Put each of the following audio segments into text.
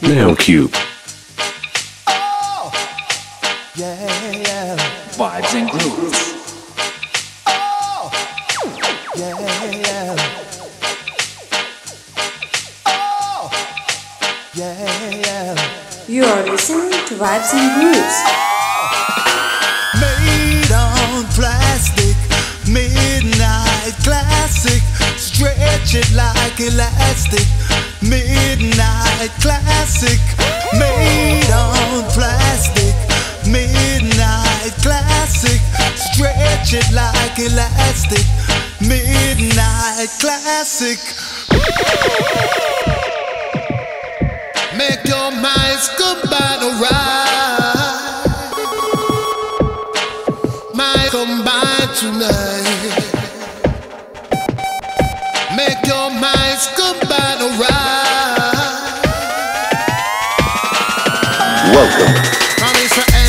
Neocube. Vibes and grooves. You are listening to Vibes and Grooves. Made on plastic, midnight classic. Stretch it like elastic. Midnight classic, made on plastic. Midnight classic, stretch it like elastic. Midnight classic. Make your minds go by the ride. Mind combined tonight. Make your minds go by the ride. Welcome. Mr. A,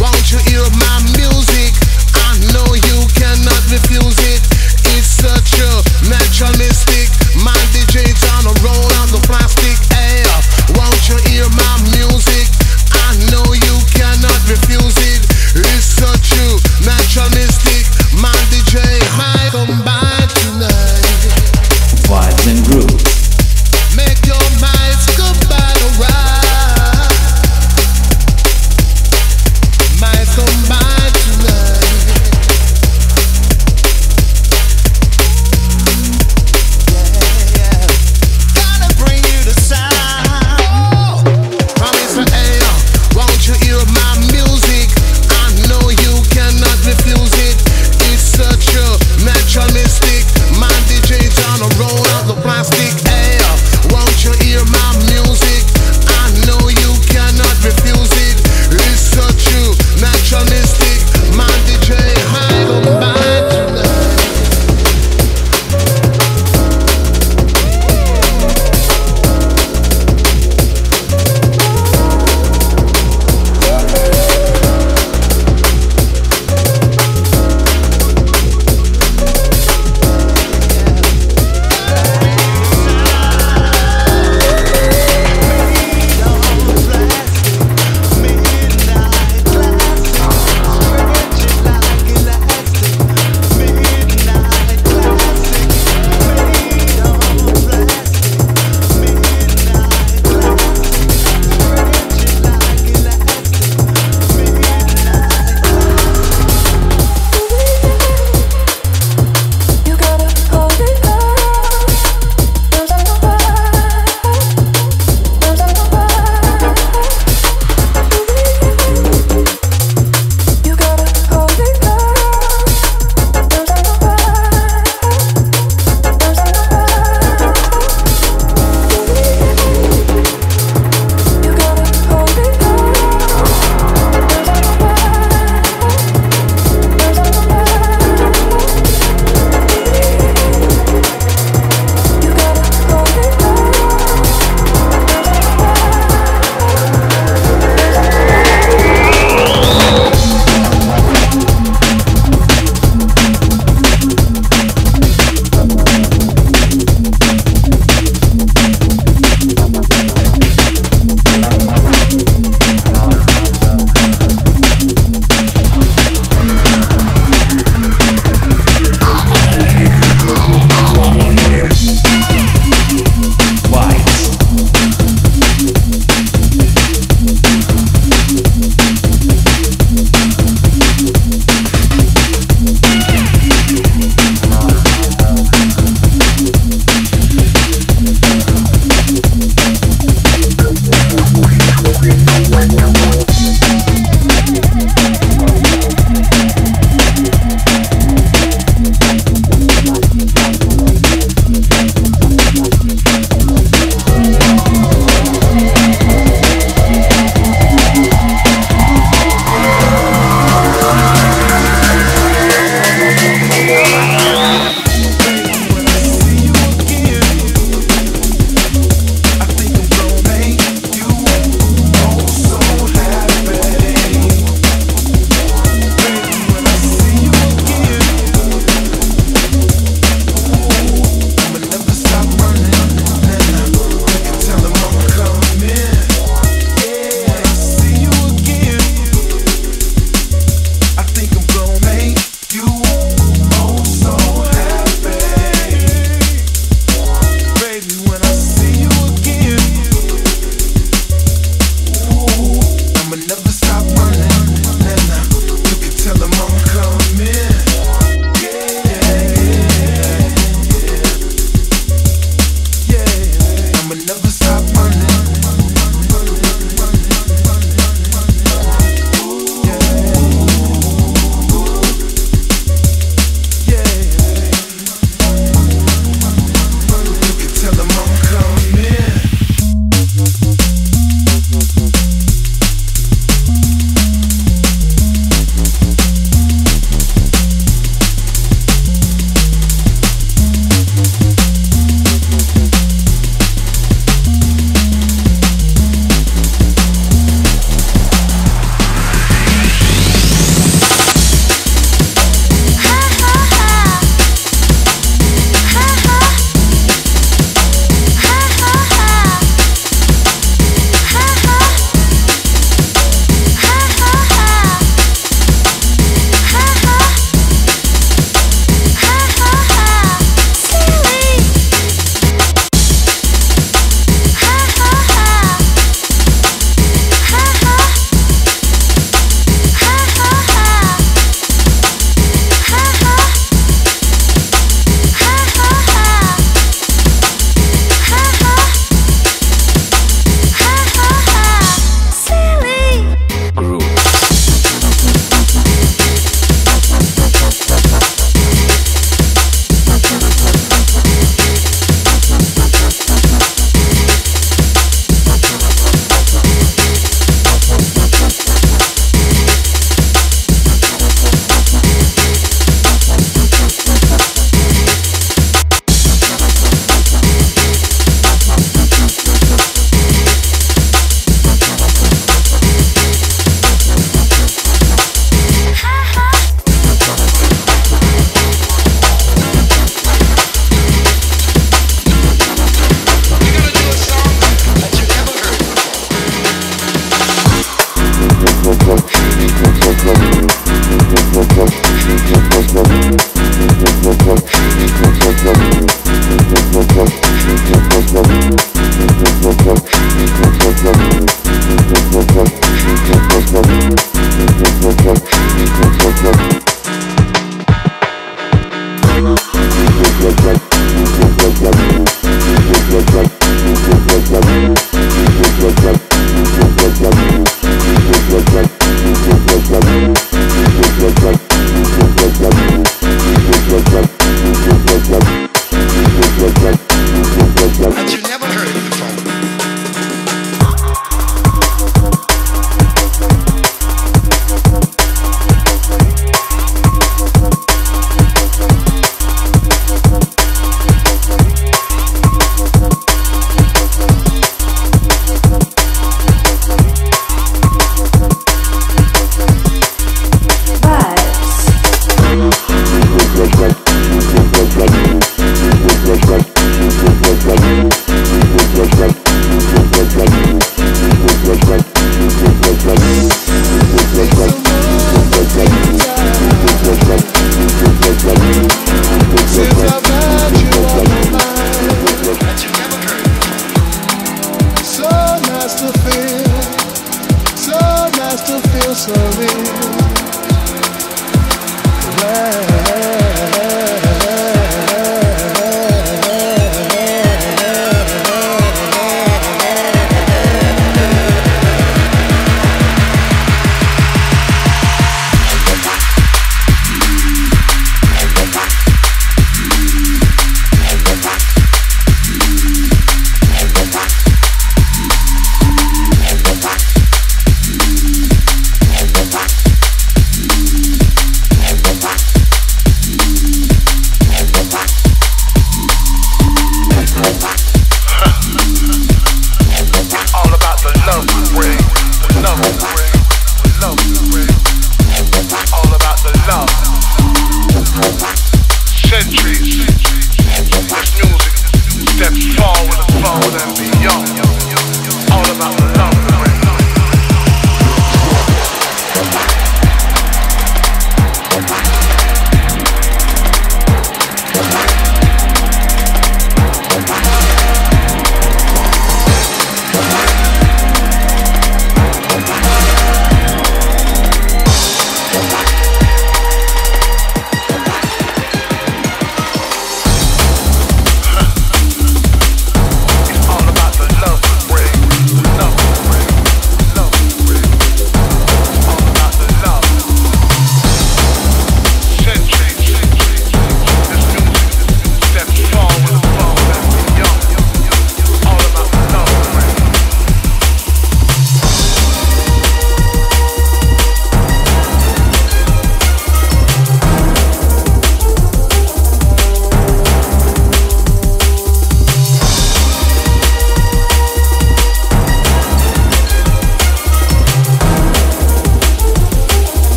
won't you hear my music? I know you cannot refuse it. It's such a naturalistic. My DJ's on a roll on the plastic. A, won't you hear my music? I know you cannot refuse it. It's such a naturalistic. My DJ, my combined tonight. Vibes and grooves. Make your minds go by the ride.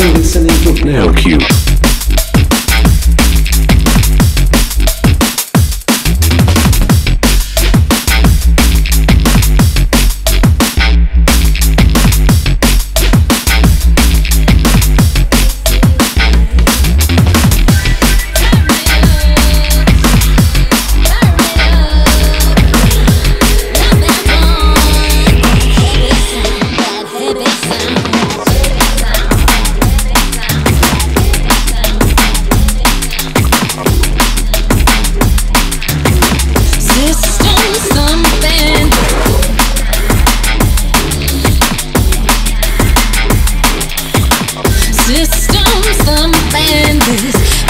You're listening to Neocube.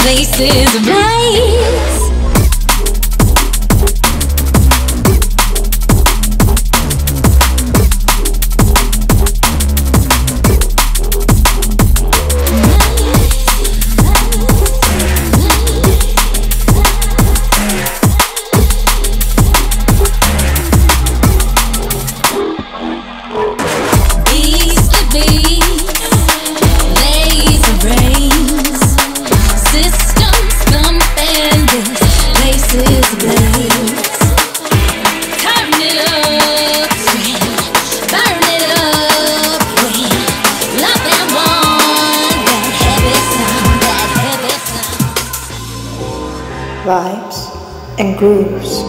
This is right. vibes and grooves.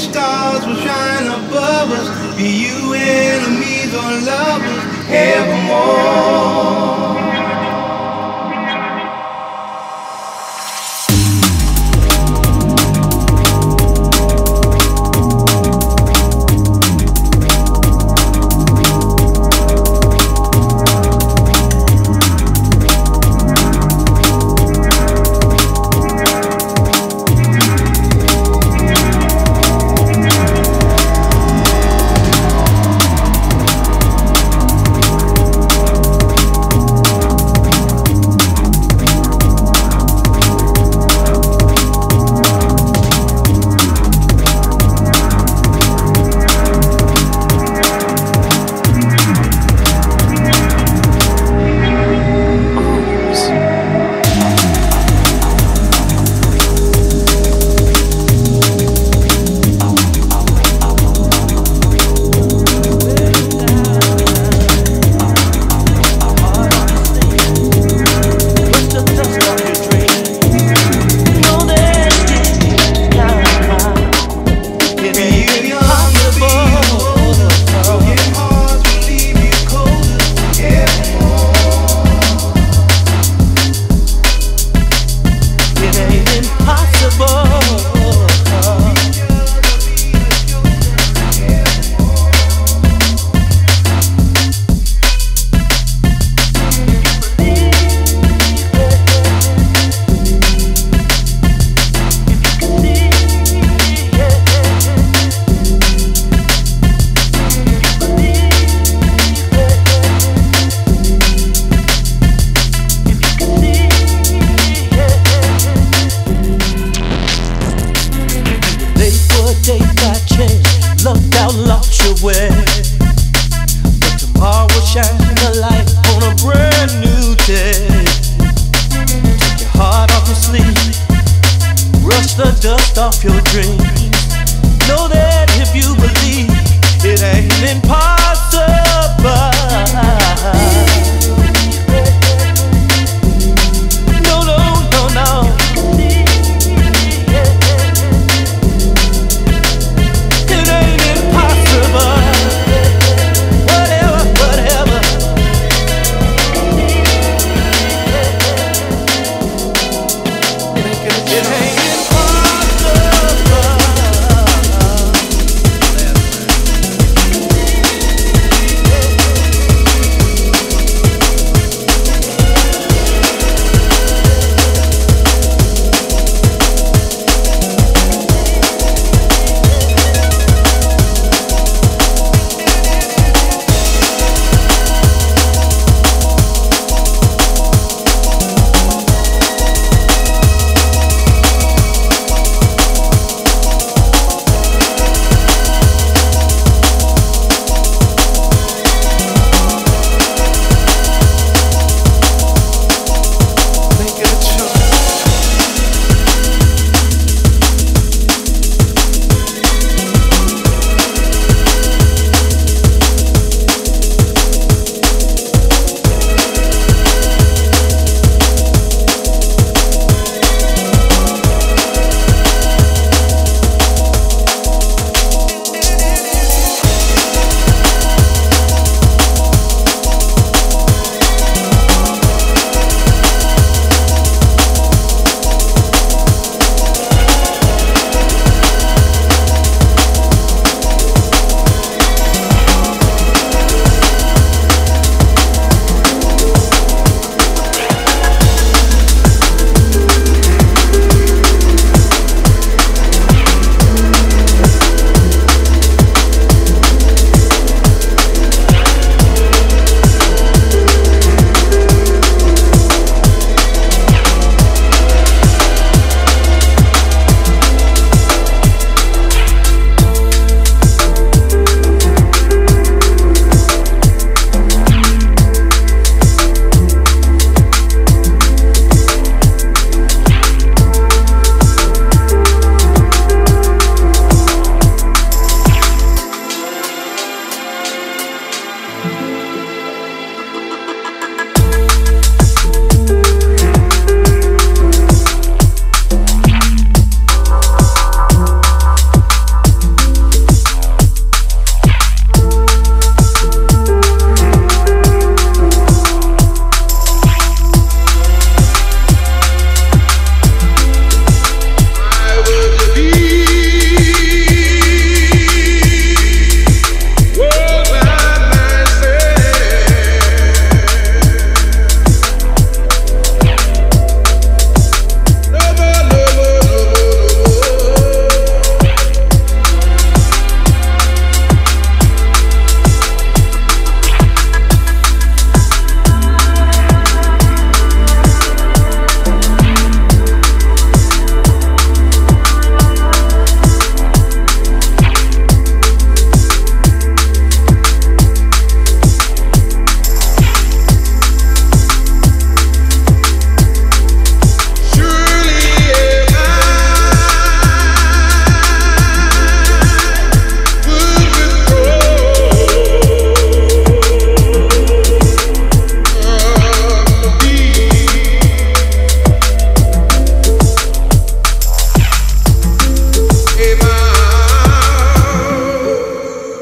and stars will shine above us. Be you enemies or lovers evermore.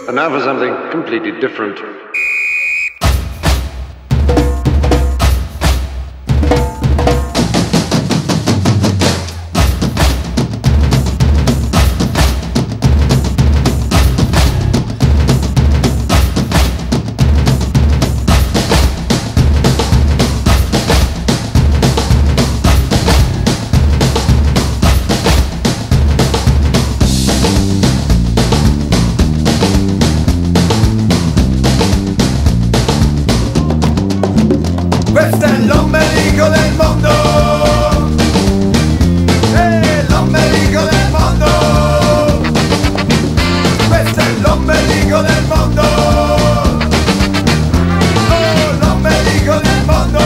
And now for something completely different. Questo è l'ombelico del mondo. L'ombelico del mondo. Questo è l'ombelico del mondo. L'ombelico del mondo.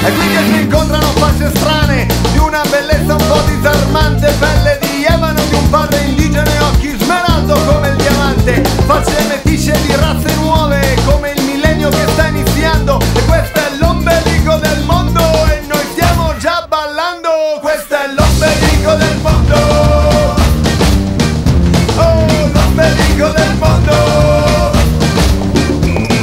È qui che si incontrano facce strane, di una bellezza un po' disarmante, pelle di ebano di un padre indigeno e occhi smeraldo come il diamante, facce metisce di razze nuove come il millennio che sta iniziando. E questo è l'ombelico del mondo e noi stiamo già ballando. Questo è l'ombelico del mondo. Oh, l'ombelico del mondo.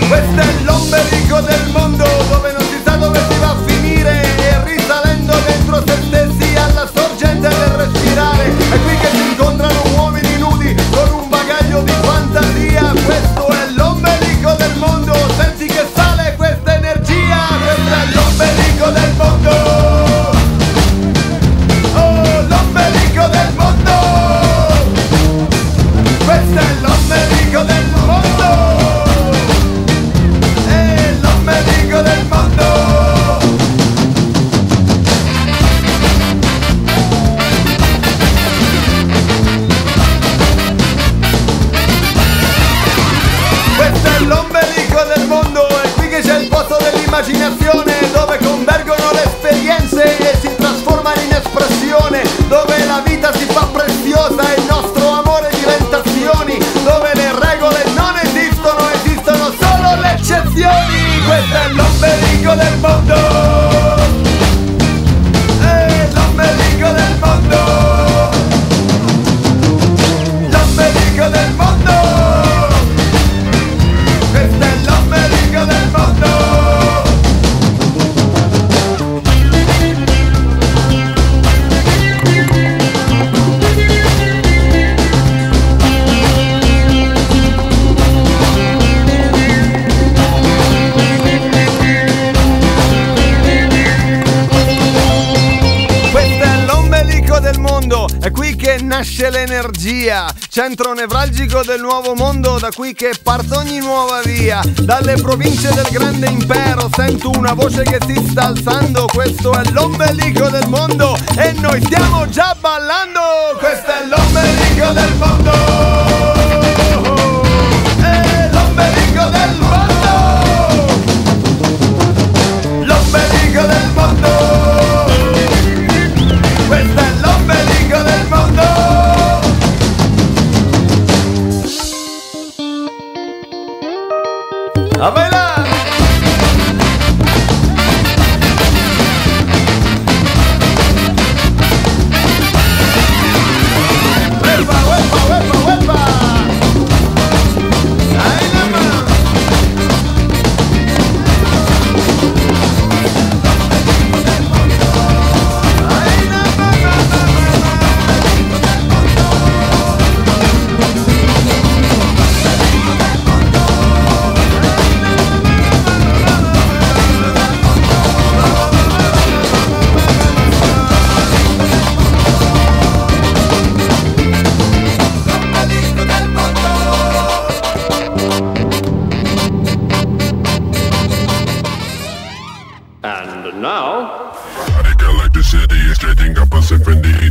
Questo è l'ombelico del mondo, dove non si sa dove si va a finire, e risalendo dentro se stessi alla sorgente del respirare. È qui che si incontrano uomini nudi con un bagaglio di fantasia. Questo è l'ombelico del mondo. Senti che sale questa energia, questo è l'ombelico del mondo. Oh, l'ombelico del mondo. Questo è l'ombelico del mondo. È l'ombelico del mondo. Questo è l'ombelico del mondo. C'è il posto dell'immaginazione, dove convergono le esperienze e si trasformano in espressione, dove la vita si fa preziosa e il nostro amore diventa azioni, dove le regole non esistono, esistono solo le eccezioni. Questo è l'ombelico del mondo. È l'ombelico del mondo. L'ombelico del mondo. Questo è l'ombelico del mondo. È qui che nasce l'energia, centro nevralgico del nuovo mondo, da qui che parte ogni nuova via. Dalle province del grande impero sento una voce che si sta alzando. Questo è l'ombelico del mondo e noi stiamo già ballando. Questo è l'ombelico del mondo. È l'ombelico del mondo. L'ombelico del mondo. Questo è l'ombelico del mondo. A bailar! Uepa, uepa, uepa, uepa! Ai la mano!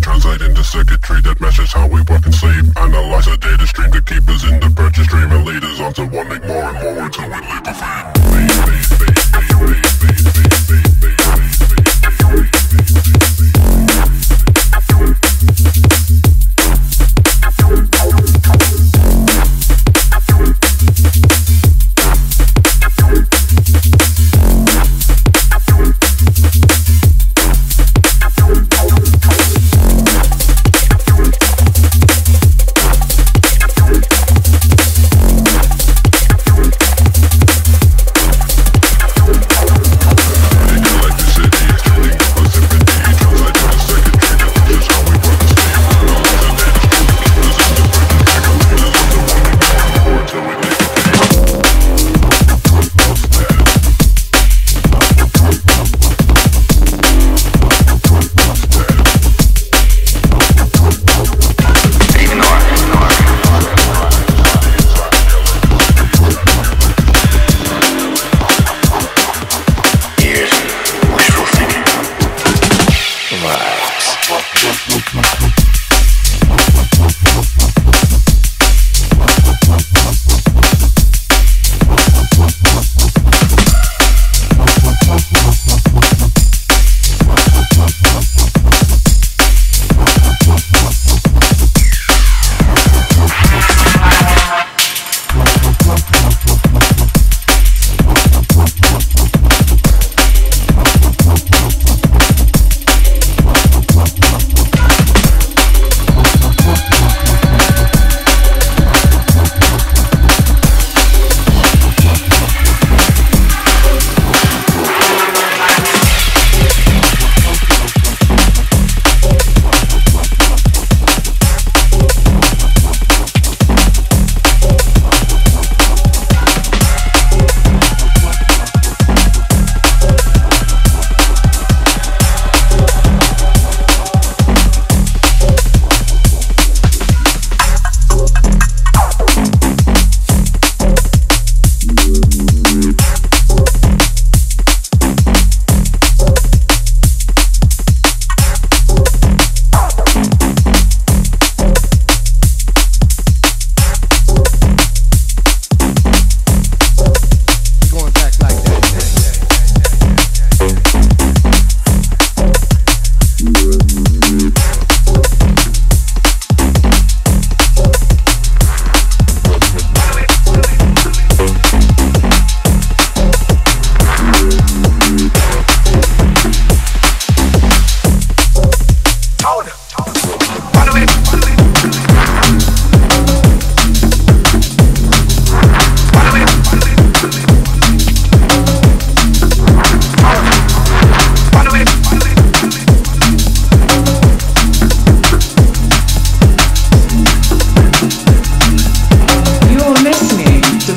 Translate into circuitry that measures how we work and sleep. Analyze a data stream to keep us in the purchase stream and lead us on to wanting more and more until we leap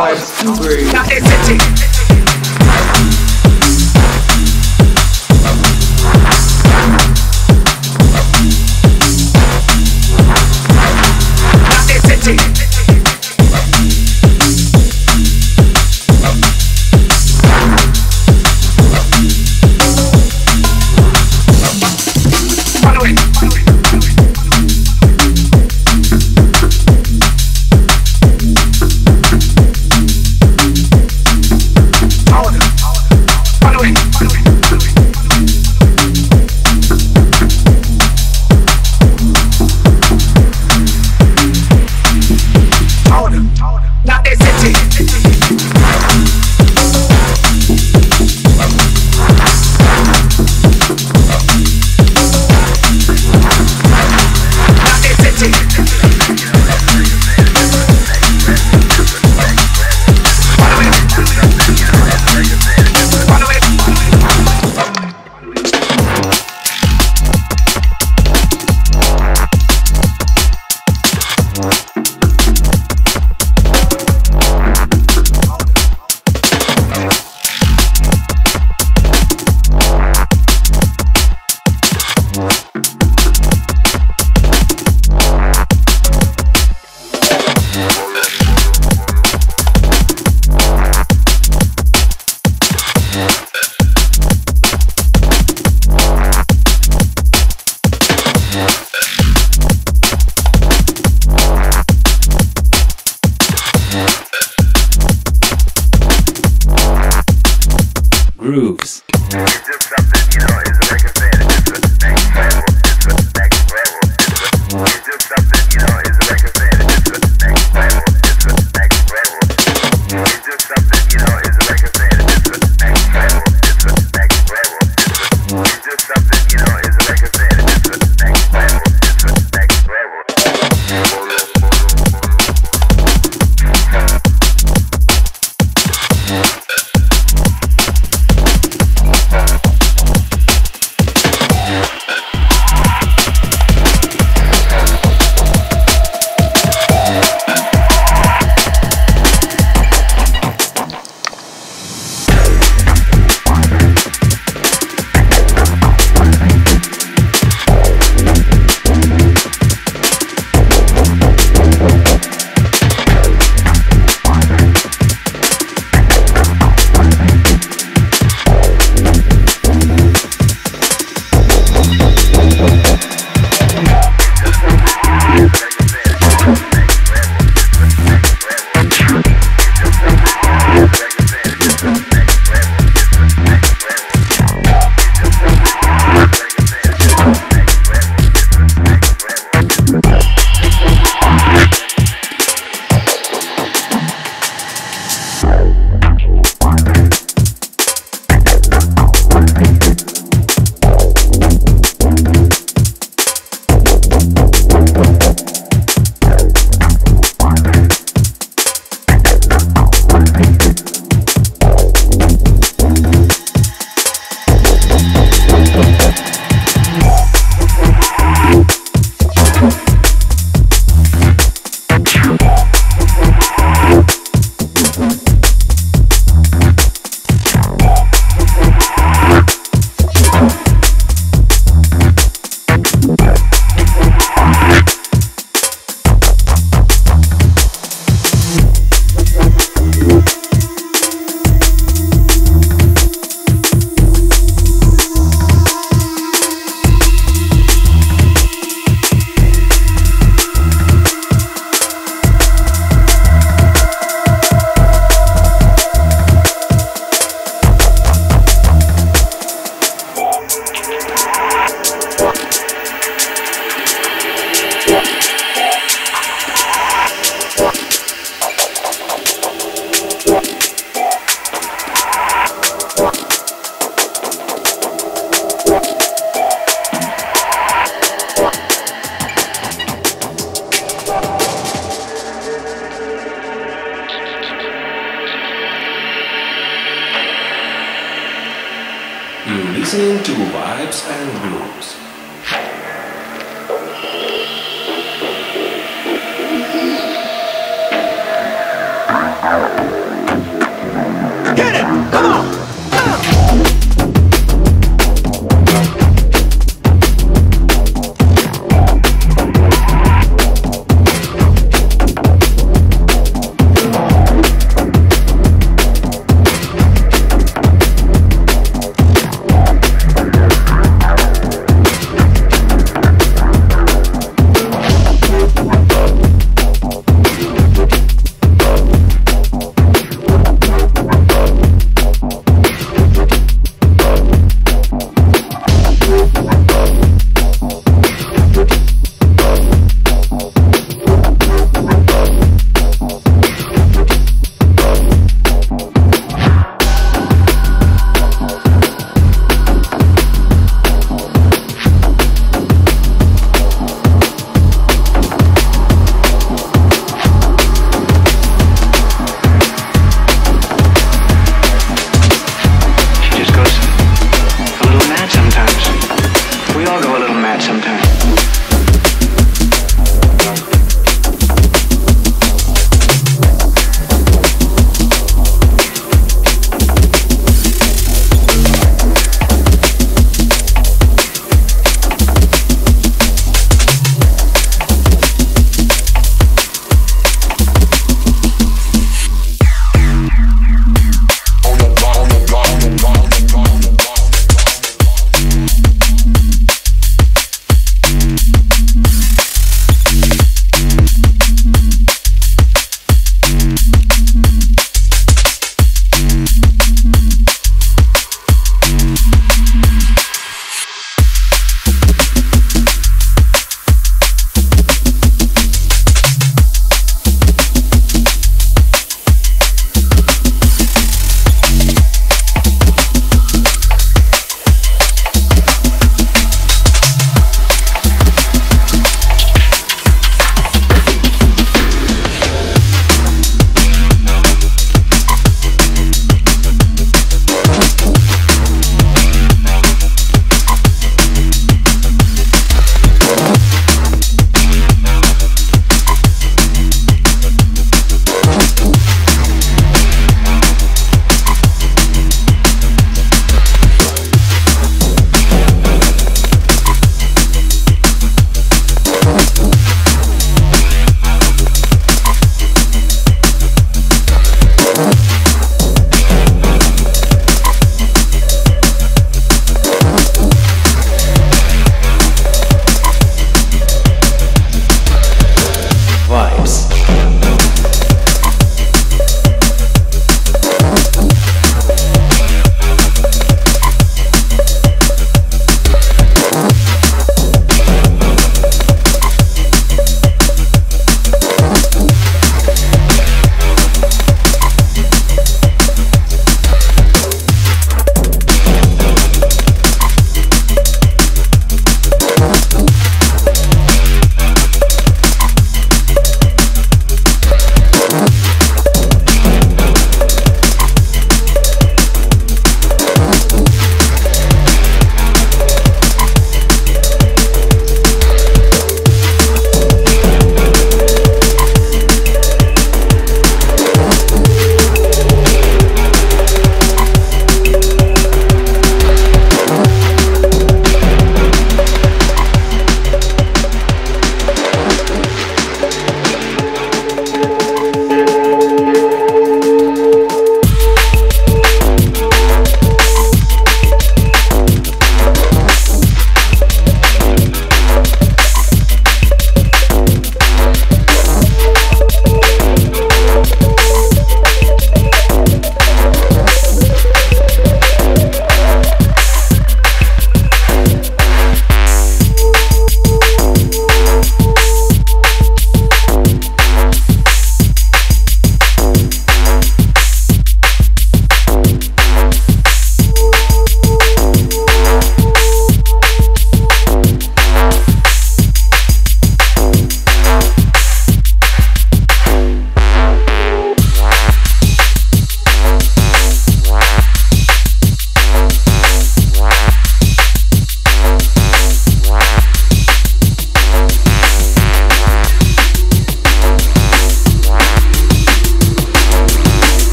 vibes through. That is it. Grooves. Listening to Vibes and Grooves.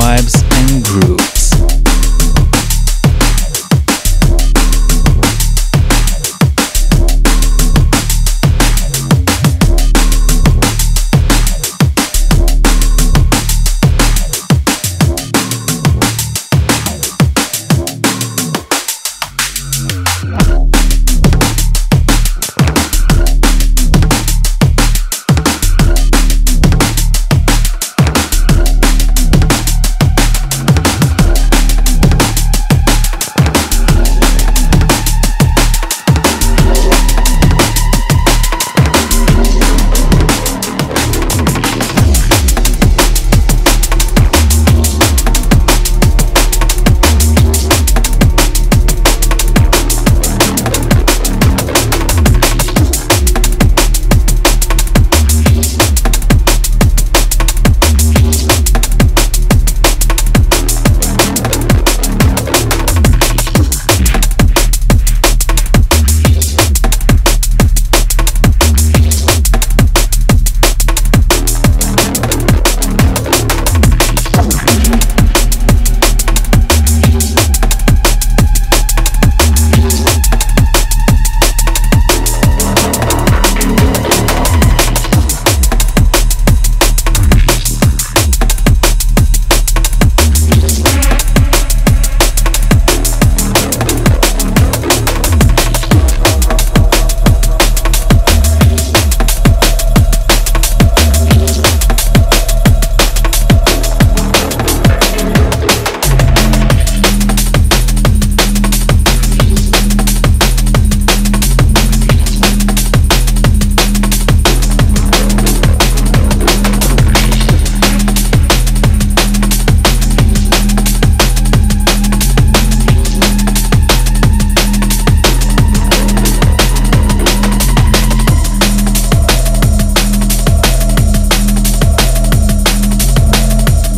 vibes and grooves.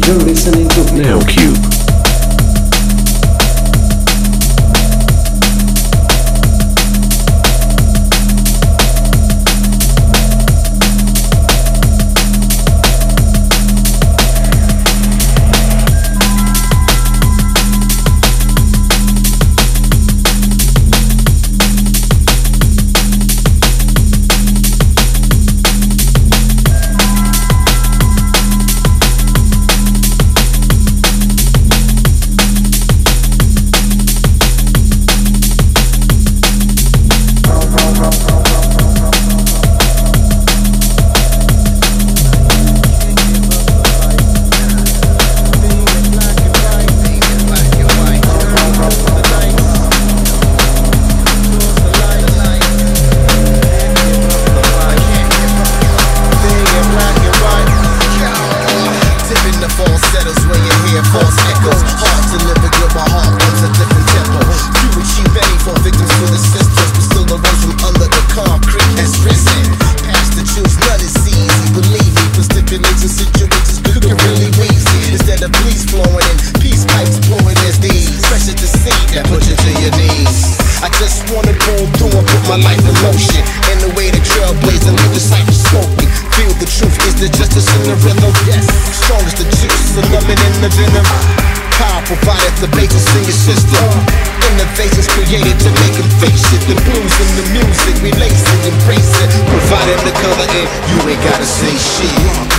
You're listening to Neocube. My life in motion, and the way the trailblazing the disciples smoking. Feel the truth is the justice in the rhythm. Yes, strong as the juice, the lemon in the venom. Power provided the basis in your system. Innovations created to make them face it. The blues and the music, relates it, embrace it. Provided the color in, you ain't gotta say shit.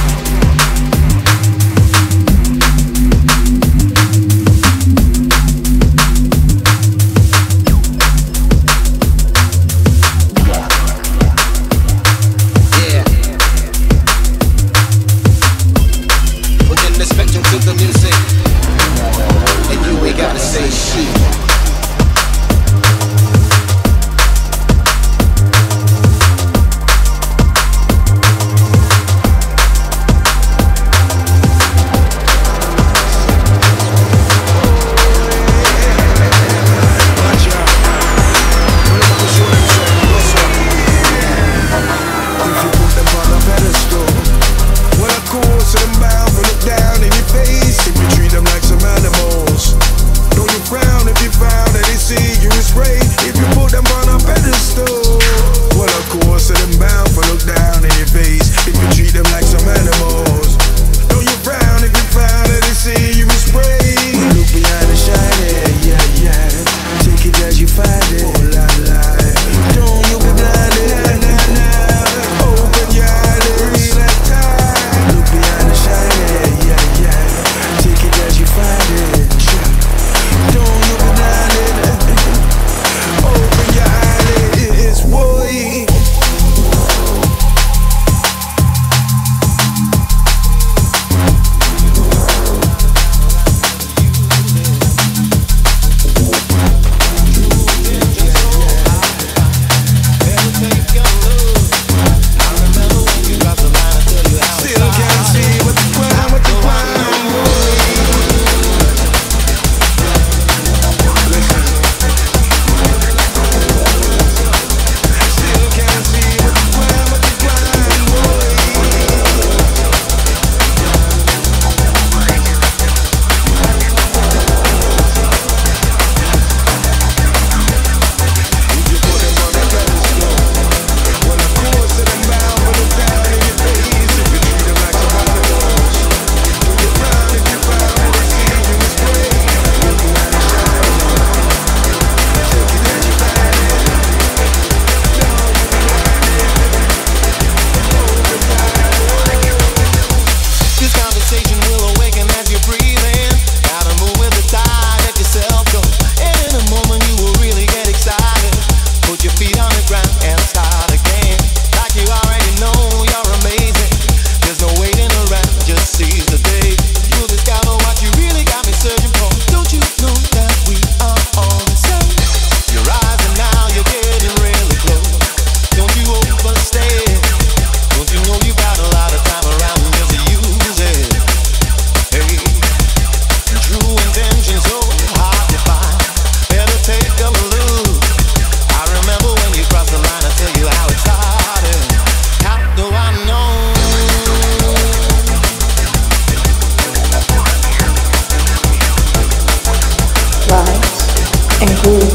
and grooves.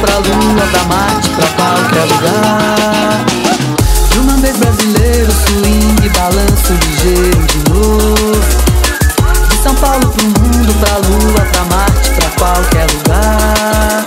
Pra Lua, pra Marte, pra qualquer lugar.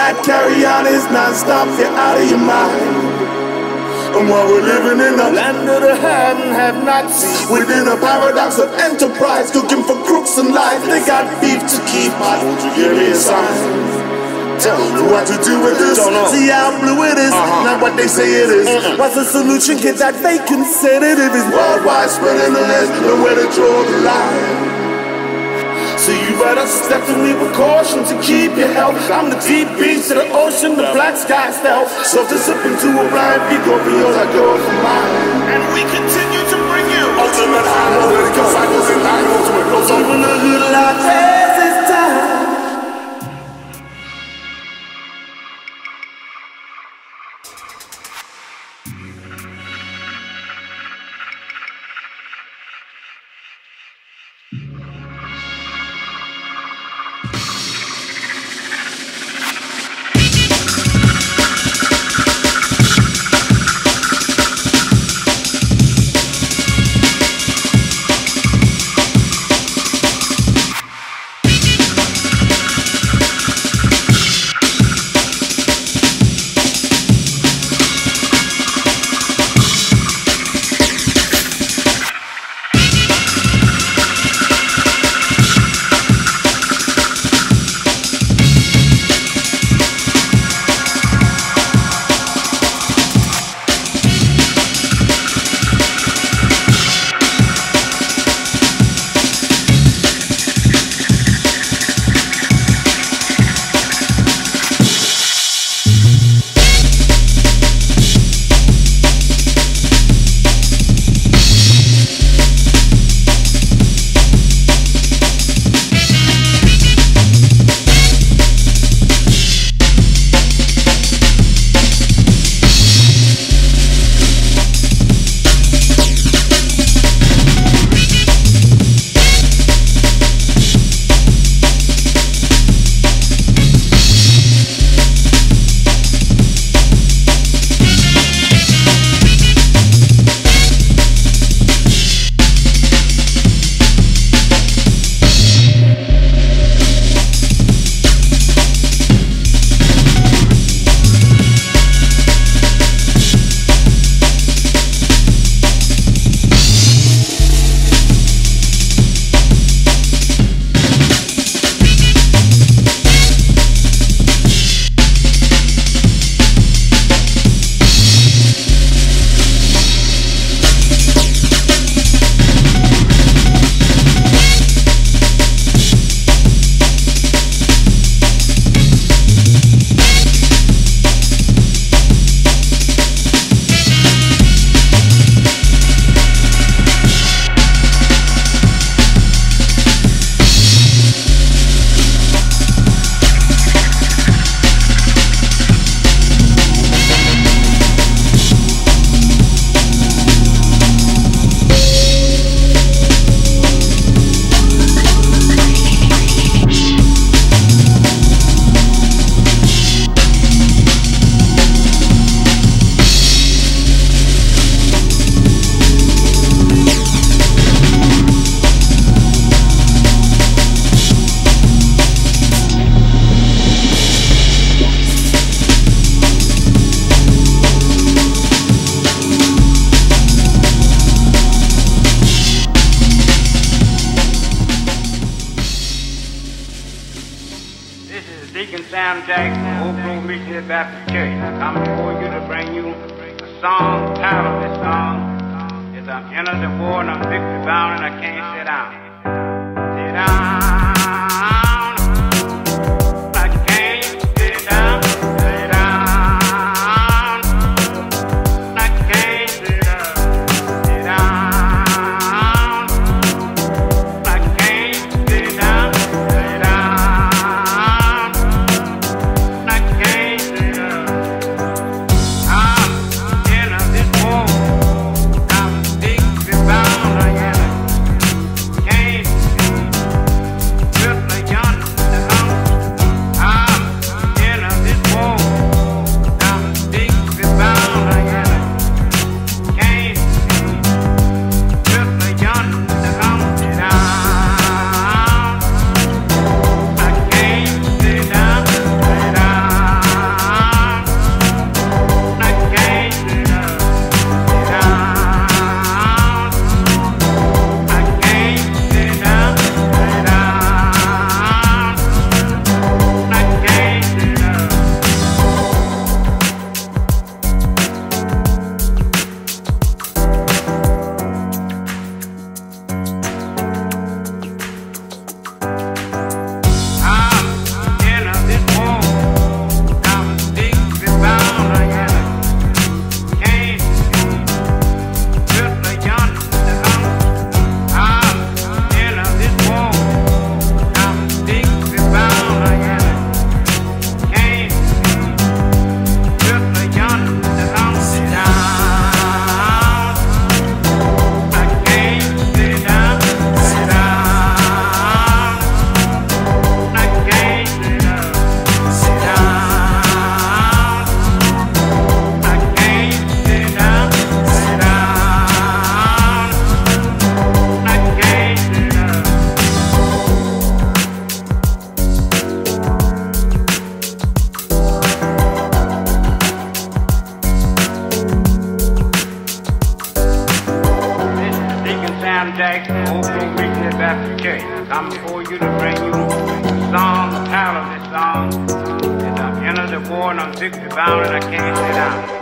that carry on is non-stop, you're out of your mind. And while we're living in the land of the have and have nots, within a paradox of enterprise, cooking for crooks and lies, they got beef to keep. Why don't you give me a sign? Tell me what to do with this. See how blue it is, not what they say it is. What's the solution? Get that vacant sedative. It's worldwide spreading the list, and where to draw the line. So you better step to me with caution to keep your health. I'm the deep beach to the ocean, the black sky stealth. So to sip into a blind peak of yours, I go for mine. And we continue to bring you ultimate high, where it goes, cycles and high, ultimate goes on. Even a little light passes time. I'm for you to bring you song, the title of this song. And I'm in the war and I'm sick and bound and I can't get out.